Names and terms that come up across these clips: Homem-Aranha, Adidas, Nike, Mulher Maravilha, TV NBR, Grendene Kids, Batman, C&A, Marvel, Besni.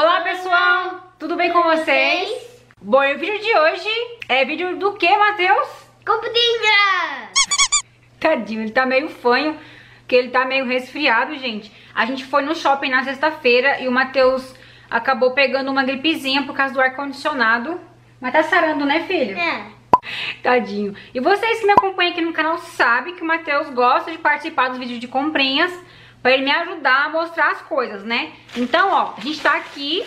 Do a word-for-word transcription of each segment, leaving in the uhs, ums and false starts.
Olá pessoal, tudo bem com vocês? Bom, e o vídeo de hoje é vídeo do que, Matheus? Comidinha! Tadinho, ele tá meio fanho, que ele tá meio resfriado, gente. A gente foi no shopping na sexta-feira e o Matheus acabou pegando uma gripezinha por causa do ar-condicionado. Mas tá sarando, né, filho? É. Tadinho. E vocês que me acompanham aqui no canal sabem que o Matheus gosta de participar dos vídeos de comprinhas pra ele me ajudar a mostrar as coisas, né? Então, ó, a gente tá aqui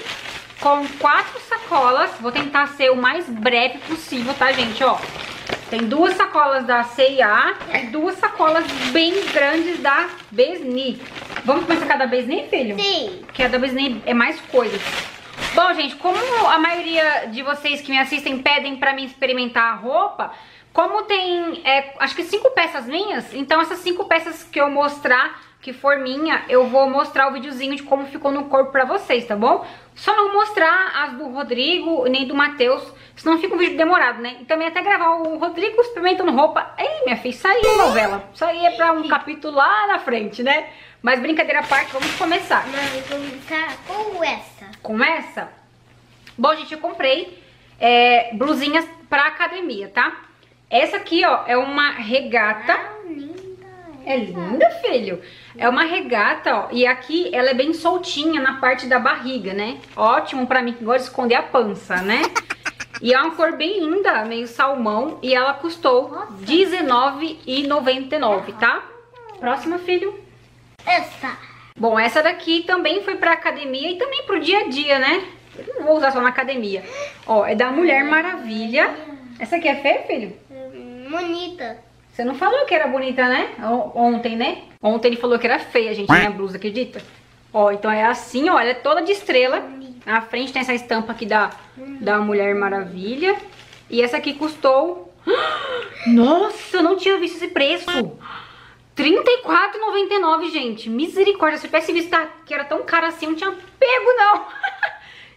com quatro sacolas. Vou tentar ser o mais breve possível, tá, gente? Ó, tem duas sacolas da C e A e duas sacolas bem grandes da Besni. Vamos começar com a da Besni, filho? Sim. Porque a da Besni é mais coisas. Bom, gente, como a maioria de vocês que me assistem pedem pra mim experimentar a roupa, como tem, é, acho que cinco peças minhas, então essas cinco peças que eu mostrar, que for minha, eu vou mostrar o videozinho de como ficou no corpo pra vocês, tá bom? Só não mostrar as do Rodrigo, nem do Matheus, senão fica um vídeo demorado, né? E também até gravar o Rodrigo experimentando roupa. Ei, minha filha, isso aí é novela. Isso aí é pra um capítulo lá na frente, né? Mas brincadeira à parte, vamos começar. Vamos começar com essa. Com essa? Bom, gente, eu comprei é, blusinhas pra academia, tá? Essa aqui, ó, é uma regata. Ah, linda. É linda, filho. É uma regata, ó. E aqui ela é bem soltinha na parte da barriga, né? Ótimo pra mim que gosta de esconder a pança, né? E é uma cor bem linda, meio salmão. E ela custou dezenove reais e noventa e nove centavos, tá? Próxima, filho. Essa. Bom, essa daqui também foi pra academia e também pro dia a dia, né? Eu não vou usar só na academia. Ó, é da Mulher Maravilha. Essa aqui é feia, filho? Bonita. Você não falou que era bonita, né? Ontem, né? Ontem ele falou que era feia, gente, minha blusa, acredita? Ó, então é assim, ó, ela é toda de estrela. Na frente tem essa estampa aqui da, da Mulher Maravilha. E essa aqui custou... Nossa, eu não tinha visto esse preço! trinta e quatro reais e noventa e nove centavos, gente. Misericórdia, se eu tivesse visto que era tão caro assim, eu não tinha pego, não.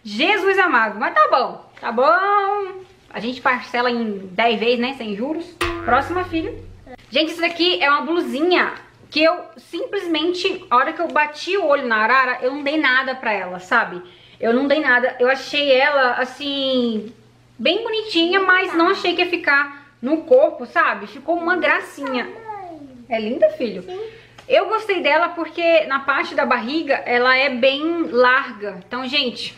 Jesus amado, mas tá bom. Tá bom. A gente parcela em dez vezes, né, sem juros. Próxima, filha. Gente, isso daqui é uma blusinha que eu simplesmente, a hora que eu bati o olho na arara, eu não dei nada pra ela, sabe? Eu não dei nada. Eu achei ela, assim, bem bonitinha, mas não achei que ia ficar no corpo, sabe? Ficou uma gracinha. É linda, filho? Sim. Eu gostei dela porque na parte da barriga ela é bem larga. Então, gente,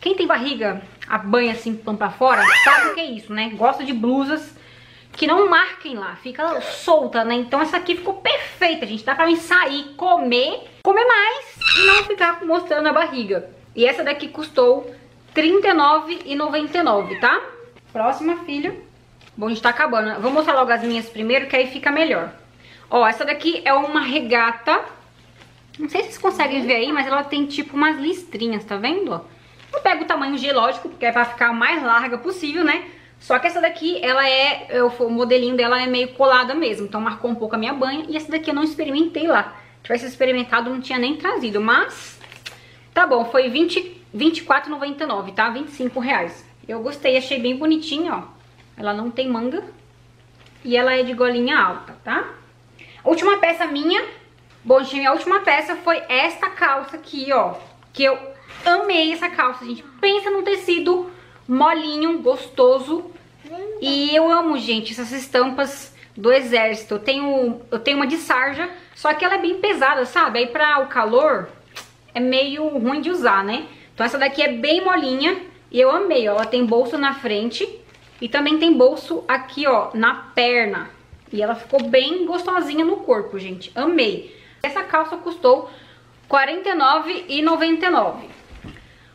quem tem barriga, a banha assim, pão pra fora, sabe o que é isso, né? Gosta de blusas que não marquem lá, fica solta, né? Então essa aqui ficou perfeita, gente. Dá pra mim sair, comer, comer mais e não ficar mostrando a barriga. E essa daqui custou trinta e nove reais e noventa e nove centavos, tá? Próxima, filho. Bom, a gente tá acabando. Vou mostrar logo as minhas primeiro, que aí fica melhor. Ó, essa daqui é uma regata. Não sei se vocês conseguem ver aí, mas ela tem tipo umas listrinhas, tá vendo? Eu pego o tamanho G, lógico, porque é pra ficar o mais larga possível, né? Só que essa daqui, ela é... Eu, o modelinho dela é meio colada mesmo, então marcou um pouco a minha banha. E essa daqui eu não experimentei lá. Se tivesse experimentado, não tinha nem trazido, mas... Tá bom, foi vinte e quatro reais e noventa e nove centavos, tá? vinte e cinco reais. Eu gostei, achei bem bonitinha, ó. Ela não tem manga. E ela é de golinha alta, tá? Última peça minha. Bom, gente, a última peça foi esta calça aqui, ó. Que eu amei essa calça, gente. Pensa num tecido molinho, gostoso. E eu amo, gente, essas estampas do exército. Eu tenho, eu tenho uma de sarja, só que ela é bem pesada, sabe? Aí pra o calor é meio ruim de usar, né? Então essa daqui é bem molinha e eu amei, ó. Ela tem bolso na frente e também tem bolso aqui, ó, na perna. E ela ficou bem gostosinha no corpo, gente. Amei. Essa calça custou quarenta e nove reais e noventa e nove centavos.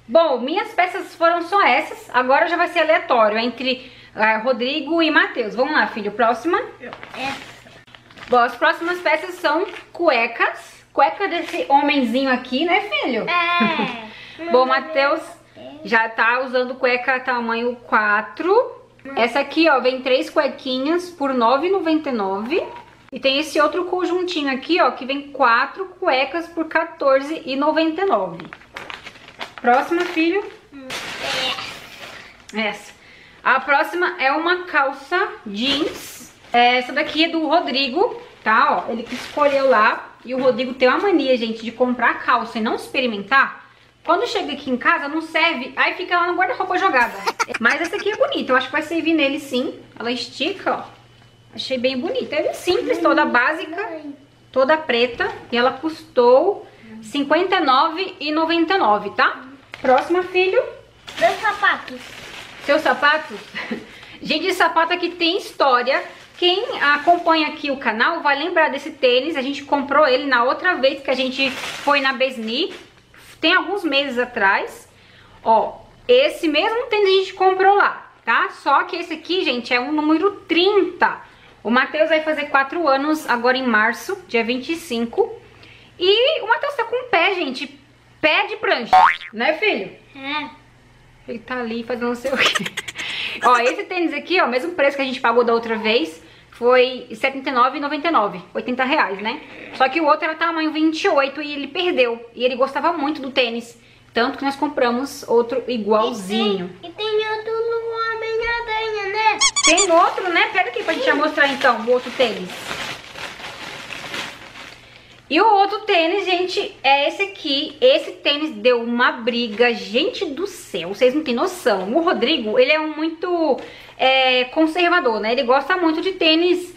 Bom, minhas peças foram só essas. Agora já vai ser aleatório entre uh, Rodrigo e Matheus. Vamos lá, filho. Próxima. Essa. Bom, as próximas peças são cuecas. Cueca desse homenzinho aqui, né, filho? É. Bom, Matheus já tá usando cueca tamanho quatro. Essa aqui, ó, vem três cuequinhas por nove reais e noventa e nove centavos. E tem esse outro conjuntinho aqui, ó, que vem quatro cuecas por quatorze reais e noventa e nove centavos. Próxima, filho. Essa. A próxima é uma calça jeans. Essa daqui é do Rodrigo, tá? Ó, ele que escolheu lá. E o Rodrigo tem uma mania, gente, de comprar calça e não experimentar. Quando chega aqui em casa, não serve, aí fica lá no guarda-roupa jogada. Mas essa aqui é bonita, eu acho que vai servir nele sim. Ela estica, ó. Achei bem bonita. É simples, toda básica, toda preta. E ela custou cinquenta e nove reais e noventa e nove centavos, tá? Próxima, filho. Meus sapatos. Seus sapatos? Gente, esse sapato aqui tem história. Quem acompanha aqui o canal vai lembrar desse tênis. A gente comprou ele na outra vez que a gente foi na Besni. Tem alguns meses atrás. Ó, esse mesmo tênis a gente comprou lá, tá? Só que esse aqui, gente, é um número trinta. O Matheus vai fazer quatro anos agora em março, dia vinte e cinco. E o Matheus tá com o pé, gente. Pé de prancha. Né, filho? É. Ele tá ali fazendo não sei o quê. Ó, esse tênis aqui, ó, mesmo preço que a gente pagou da outra vez. Foi setenta e nove reais e noventa e nove centavos, oitenta reais, né? Só que o outro era tamanho vinte e oito e ele perdeu. E ele gostava muito do tênis. Tanto que nós compramos outro igualzinho. E tem, e tem outro no Homem-Aranha, né? Tem outro, né? Pega aqui pra gente já mostrar então o outro tênis. E o outro tênis, gente, é esse aqui. Esse tênis deu uma briga, gente do céu, vocês não tem noção. O Rodrigo, ele é um muito é, conservador, né? Ele gosta muito de tênis,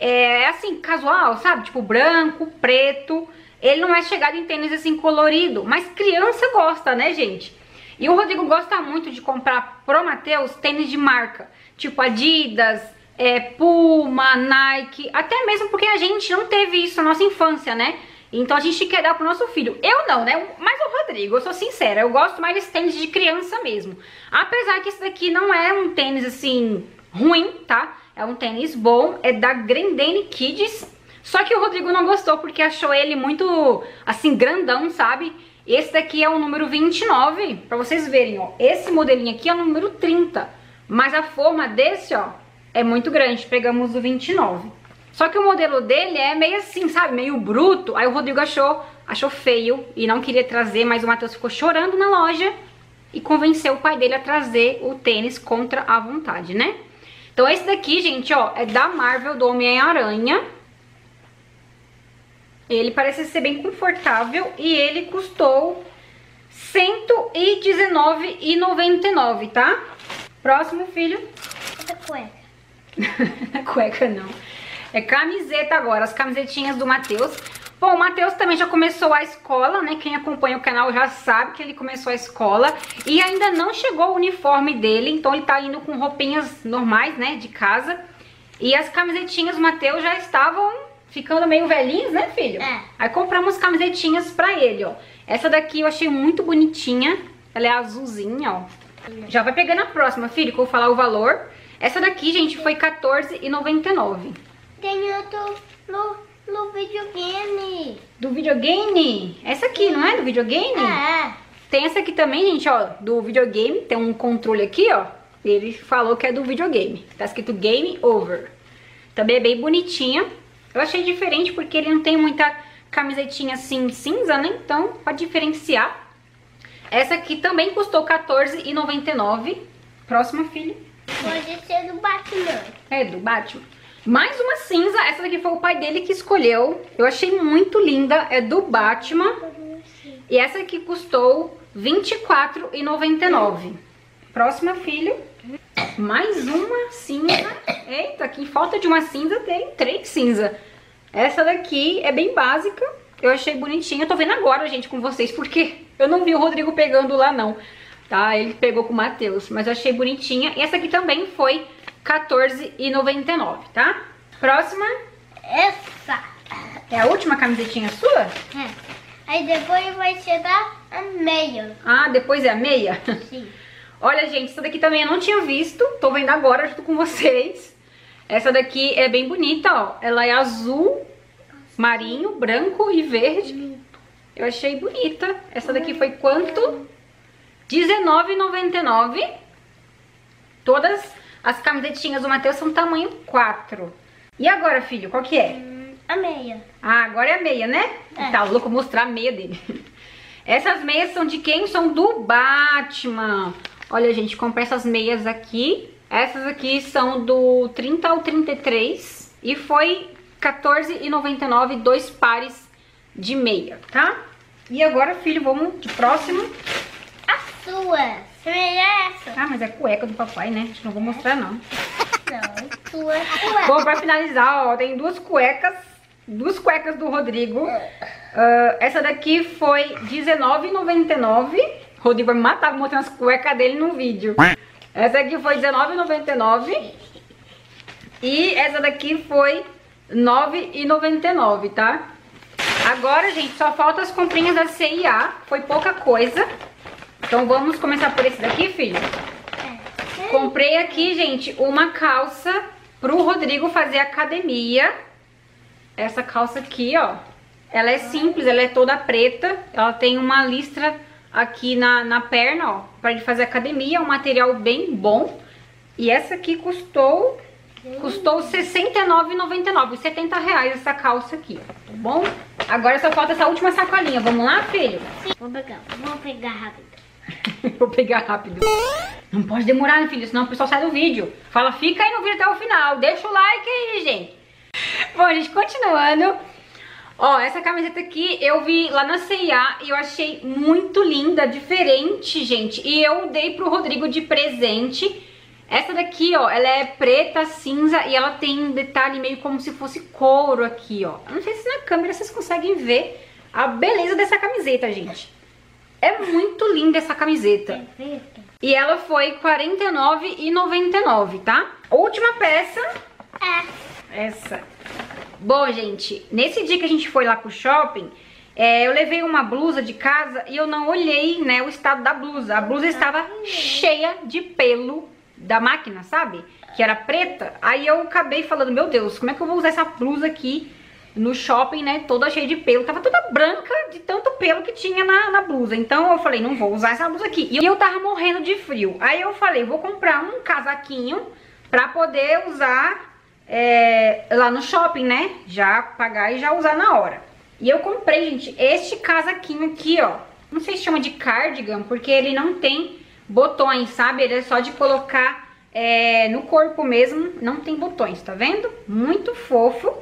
é, assim, casual, sabe? Tipo branco, preto. Ele não é chegado em tênis, assim, colorido. Mas criança gosta, né, gente? E o Rodrigo gosta muito de comprar pro Matheus tênis de marca. Tipo Adidas... É, Puma, Nike, até mesmo porque a gente não teve isso na nossa infância, né? Então a gente quer dar pro nosso filho. Eu não, né? Mas o Rodrigo, eu sou sincera, eu gosto mais desse tênis de criança mesmo. Apesar que esse daqui não é um tênis, assim, ruim, tá? É um tênis bom, é da Grendene Kids. Só que o Rodrigo não gostou porque achou ele muito, assim, grandão, sabe? Esse daqui é o número vinte e nove, pra vocês verem, ó. Esse modelinho aqui é o número trinta, mas a forma desse, ó, é muito grande, pegamos o vinte e nove. Só que o modelo dele é meio assim, sabe? Meio bruto. Aí o Rodrigo achou, achou feio e não queria trazer, mas o Matheus ficou chorando na loja e convenceu o pai dele a trazer o tênis contra a vontade, né? Então esse daqui, gente, ó, é da Marvel, do Homem-Aranha. Ele parece ser bem confortável e ele custou cento e dezenove reais e noventa e nove centavos, tá? Próximo, filho. Essa cueca. Cueca não. É camiseta agora, as camisetinhas do Matheus. Bom, o Matheus também já começou a escola, né? Quem acompanha o canal já sabe que ele começou a escola. E ainda não chegou o uniforme dele, então ele tá indo com roupinhas normais, né? De casa. E as camisetinhas do Matheus já estavam ficando meio velhinhos, né, filho? É. Aí compramos camisetinhas pra ele, ó. Essa daqui eu achei muito bonitinha. Ela é azulzinha, ó. Já vai pegando a próxima, filho, que eu vou falar o valor. Essa daqui, gente, foi quatorze reais e noventa e nove centavos. Tem outro no, no videogame. Do videogame? Essa aqui, não é? Do videogame? É. Tem essa aqui também, gente, ó, do videogame. Tem um controle aqui, ó. Ele falou que é do videogame. Tá escrito Game Over. Também é bem bonitinha. Eu achei diferente porque ele não tem muita camisetinha assim cinza, né? Então, pra diferenciar. Essa aqui também custou quatorze reais e noventa e nove centavos. Próxima, filha. Pode ser do Batman. É, do Batman. Mais uma cinza. Essa daqui foi o pai dele que escolheu. Eu achei muito linda. É do Batman. E essa aqui custou vinte e quatro reais e noventa e nove centavos. Próxima, filho. Mais uma cinza. Eita, aqui em falta de uma cinza tem três cinza. Essa daqui é bem básica. Eu achei bonitinha. Eu tô vendo agora, gente, com vocês, porque eu não vi o Rodrigo pegando lá, não. Tá, ele pegou com o Matheus, mas eu achei bonitinha. E essa aqui também foi quatorze reais e noventa e nove centavos, tá? Próxima. Essa. É a última camisetinha sua? É. Aí depois vai chegar a meia. Ah, depois é a meia? Sim. Olha, gente, essa daqui também eu não tinha visto. Tô vendo agora junto com vocês. Essa daqui é bem bonita, ó. Ela é azul, marinho, branco e verde. Eu achei bonita. Essa daqui foi quanto? dezenove reais e noventa e nove centavos. Todas as camisetinhas do Matheus são tamanho quatro. E agora, filho, qual que é? Hum, a meia. Ah, agora é a meia, né? É. Tá louco mostrar a meia dele. Essas meias são de quem? São do Batman. Olha, gente, comprei essas meias aqui. Essas aqui são do trinta ao trinta e três. E foi quatorze reais e noventa e nove centavos, dois pares de meia, tá? E agora, filho, vamos de próximo. A sua. Primeiro é essa. Ah, mas é cueca do papai, né? Acho que não vou mostrar, não. Não, sua cueca. Bom, pra finalizar, ó, tem duas cuecas. Duas cuecas do Rodrigo. Uh, essa daqui foi dezenove reais e noventa e nove centavos. O Rodrigo vai me matar mostrando as cuecas dele no vídeo. Essa aqui foi dezenove reais e noventa e nove centavos. E essa daqui foi nove reais e noventa e nove centavos, tá? Agora, gente, só falta as comprinhas da C e A. Foi pouca coisa. Então vamos começar por esse daqui, filho? É. Comprei aqui, gente, uma calça pro Rodrigo fazer academia. Essa calça aqui, ó. Ela é simples, ela é toda preta. Ela tem uma listra aqui na, na perna, ó. Pra ele fazer academia, é um material bem bom. E essa aqui custou... Custou sessenta e nove reais e noventa e nove centavos, setenta reais essa calça aqui, tá bom? Agora só falta essa última sacolinha, vamos lá, filho? Sim. Vou pegar, vou pegar rápido. Vou pegar rápido. Não pode demorar, né, filho, senão o pessoal sai do vídeo. Fala, fica aí no vídeo até o final, deixa o like aí, gente. Bom, gente, continuando. Ó, essa camiseta aqui eu vi lá na C e A e eu achei muito linda, diferente, gente. E eu dei pro Rodrigo de presente. Essa daqui, ó, ela é preta, cinza e ela tem um detalhe meio como se fosse couro aqui, ó. Eu não sei se na câmera vocês conseguem ver a beleza dessa camiseta, gente. É muito linda essa camiseta. E ela foi quarenta e nove reais e noventa e nove centavos, tá? Última peça. É. Essa. Bom, gente, nesse dia que a gente foi lá pro shopping, é, eu levei uma blusa de casa e eu não olhei, né, o estado da blusa. A blusa estava cheia de pelo da máquina, sabe? Que era preta. Aí eu acabei falando, meu Deus, como é que eu vou usar essa blusa aqui no shopping, né? Toda cheia de pelo. Tava toda branca de tanto pelo que tinha na, na blusa. Então eu falei, não vou usar essa blusa aqui. E eu tava morrendo de frio. Aí eu falei, vou comprar um casaquinho pra poder usar é, lá no shopping, né? Já pagar e já usar na hora. E eu comprei, gente, este casaquinho aqui, ó. Não sei se chama de cardigan, porque ele não tem botões, sabe? Ele é só de colocar é, no corpo mesmo, não tem botões, tá vendo? Muito fofo.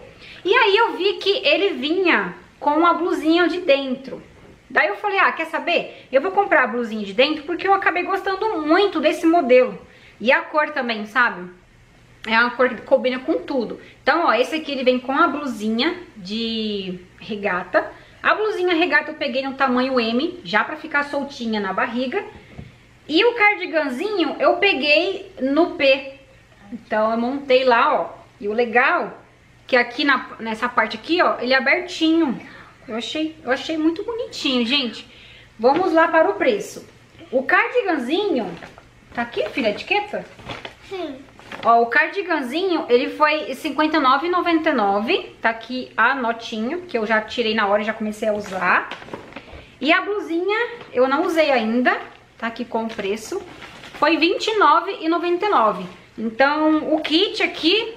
E aí eu vi que ele vinha com uma blusinha de dentro. Daí eu falei, ah, quer saber? Eu vou comprar a blusinha de dentro porque eu acabei gostando muito desse modelo. E a cor também, sabe? É uma cor que combina com tudo. Então, ó, esse aqui ele vem com a blusinha de regata. A blusinha regata eu peguei no tamanho M, já pra ficar soltinha na barriga. E o cardiganzinho eu peguei no P. Então eu montei lá, ó. E o legal que aqui na, nessa parte aqui, ó, ele é abertinho. Eu achei, eu achei muito bonitinho, gente. Vamos lá para o preço. O cardiganzinho... Tá aqui, filha, a etiqueta? Sim. Ó, o cardiganzinho, ele foi cinquenta e nove reais e noventa e nove centavos. Tá aqui a notinha, que eu já tirei na hora e já comecei a usar. E a blusinha eu não usei ainda. Tá aqui com o preço, foi vinte e nove reais e noventa e nove centavos. Então, o kit aqui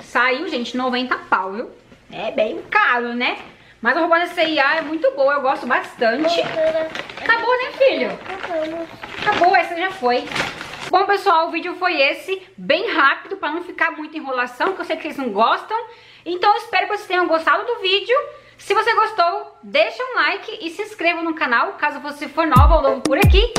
saiu, gente, noventa pau, viu? É bem caro, né? Mas a roupa da C e A é muito boa, eu gosto bastante. Acabou, né, filho? Acabou, essa já foi. Bom, pessoal, o vídeo foi esse, bem rápido, pra não ficar muita enrolação, que eu sei que vocês não gostam. Então, eu espero que vocês tenham gostado do vídeo. Se você gostou, deixa um like e se inscreva no canal, caso você for nova ou novo por aqui.